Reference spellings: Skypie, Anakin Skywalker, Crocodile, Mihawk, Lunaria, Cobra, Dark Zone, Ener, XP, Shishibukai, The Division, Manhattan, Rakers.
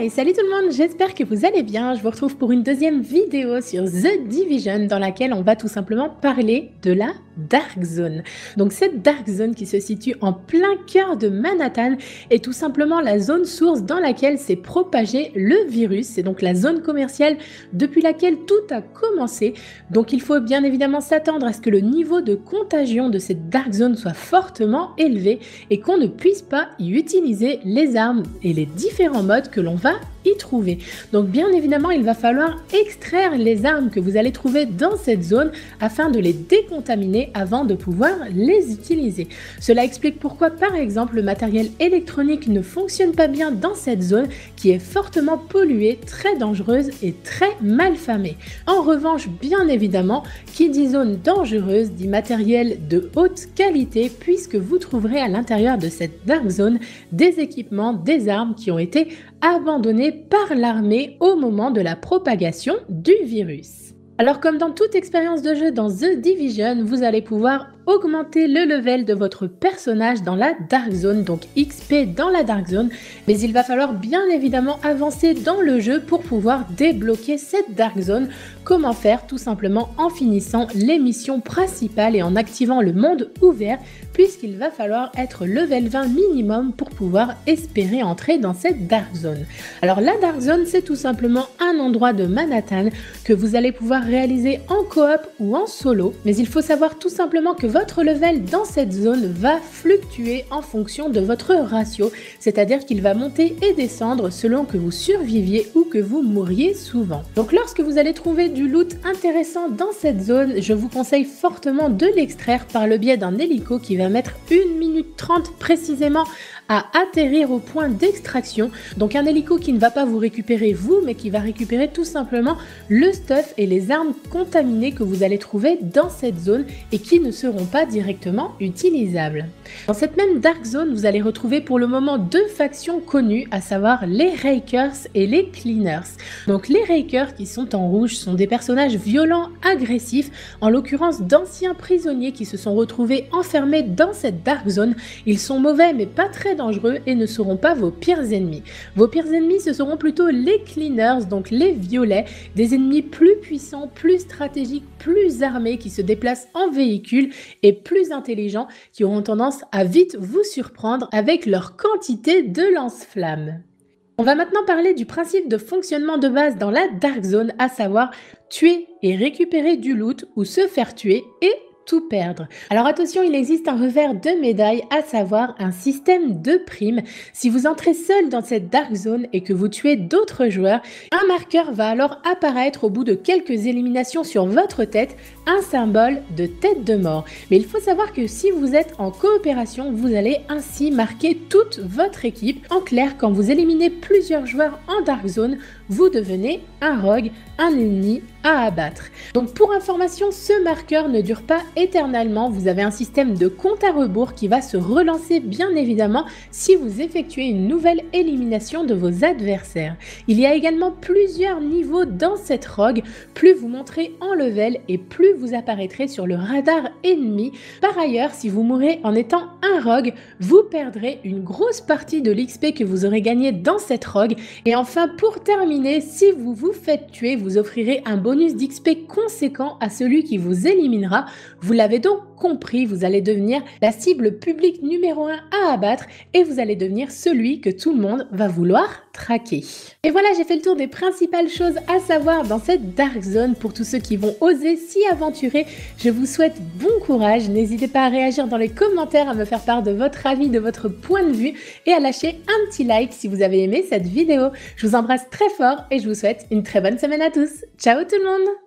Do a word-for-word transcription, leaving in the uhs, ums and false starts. Hey, salut tout le monde, j'espère que vous allez bien. Je vous retrouve pour une deuxième vidéo sur The Division dans laquelle on va tout simplement parler de la Dark Zone. Donc cette Dark Zone qui se situe en plein cœur de Manhattan est tout simplement la zone source dans laquelle s'est propagé le virus. C'est donc la zone commerciale depuis laquelle tout a commencé. Donc il faut bien évidemment s'attendre à ce que le niveau de contagion de cette Dark Zone soit fortement élevé et qu'on ne puisse pas y utiliser les armes et les différents modes que l'on va y trouver. Donc bien évidemment, il va falloir extraire les armes que vous allez trouver dans cette zone afin de les décontaminer avant de pouvoir les utiliser. Cela explique pourquoi par exemple le matériel électronique ne fonctionne pas bien dans cette zone qui est fortement polluée, très dangereuse et très malfamée. En revanche, bien évidemment, qui dit zone dangereuse dit matériel de haute qualité puisque vous trouverez à l'intérieur de cette Dark Zone des équipements, des armes qui ont été abandonnés par l'armée au moment de la propagation du virus. Alors comme dans toute expérience de jeu dans The Division, vous allez pouvoir augmenter le level de votre personnage dans la Dark Zone, donc X P dans la Dark Zone, mais il va falloir bien évidemment avancer dans le jeu pour pouvoir débloquer cette Dark Zone. Comment faire? Tout simplement en finissant les missions principales et en activant le monde ouvert, puisqu'il va falloir être level vingt minimum pour pouvoir espérer entrer dans cette Dark Zone. Alors la Dark Zone, c'est tout simplement un endroit de Manhattan que vous allez pouvoir réaliser en coop ou en solo, mais il faut savoir tout simplement que votre Votre level dans cette zone va fluctuer en fonction de votre ratio, c'est-à-dire qu'il va monter et descendre selon que vous surviviez ou que vous mouriez souvent. Donc lorsque vous allez trouver du loot intéressant dans cette zone, je vous conseille fortement de l'extraire par le biais d'un hélico qui va mettre une minute trente précisément à atterrir au point d'extraction. Donc un hélico qui ne va pas vous récupérer vous, mais qui va récupérer tout simplement le stuff et les armes contaminées que vous allez trouver dans cette zone et qui ne seront pas directement utilisables. Dans cette même Dark Zone, vous allez retrouver pour le moment deux factions connues, à savoir les Rakers et les Cleaners. Donc les Rakers qui sont en rouge sont des personnages violents, agressifs, en l'occurrence d'anciens prisonniers qui se sont retrouvés enfermés dans cette Dark Zone. Ils sont mauvais mais pas très dangereux et ne seront pas vos pires ennemis. Vos pires ennemis, ce seront plutôt les Cleaners, donc les violets, des ennemis plus puissants, plus stratégiques, plus armés, qui se déplacent en véhicule et plus intelligents, qui auront tendance à vite vous surprendre avec leur quantité de lance-flammes. On va maintenant parler du principe de fonctionnement de base dans la Dark Zone, à savoir tuer et récupérer du loot ou se faire tuer et tout perdre. Alors attention, il existe un revers de médaille, à savoir un système de primes. Si vous entrez seul dans cette Dark Zone et que vous tuez d'autres joueurs, un marqueur va alors apparaître au bout de quelques éliminations sur votre tête, un symbole de tête de mort. Mais il faut savoir que si vous êtes en coopération, vous allez ainsi marquer toute votre équipe. En clair, quand vous éliminez plusieurs joueurs en Dark Zone, vous devenez un rogue, un ennemi à abattre. Donc pour information, ce marqueur ne dure pas éternellement. Vous avez un système de compte à rebours qui va se relancer bien évidemment si vous effectuez une nouvelle élimination de vos adversaires. Il y a également plusieurs niveaux dans cette rogue. Plus vous monterez en level et plus vous apparaîtrez sur le radar ennemi. Par ailleurs, si vous mourrez en étant un rogue, vous perdrez une grosse partie de l'X P que vous aurez gagné dans cette rogue. Et enfin, pour terminer, si vous vous faites tuer, vous offrirez un bonus d'X P conséquent à celui qui vous éliminera. Vous l'avez donc compris, vous allez devenir la cible publique numéro un à abattre et vous allez devenir celui que tout le monde va vouloir traquer. Et voilà, j'ai fait le tour des principales choses à savoir dans cette Dark Zone. Pour tous ceux qui vont oser s'y aventurer, je vous souhaite bon courage. N'hésitez pas à réagir dans les commentaires, à me faire part de votre avis, de votre point de vue et à lâcher un petit like si vous avez aimé cette vidéo. Je vous embrasse très fort et je vous souhaite une très bonne semaine à tous. Ciao tout le monde!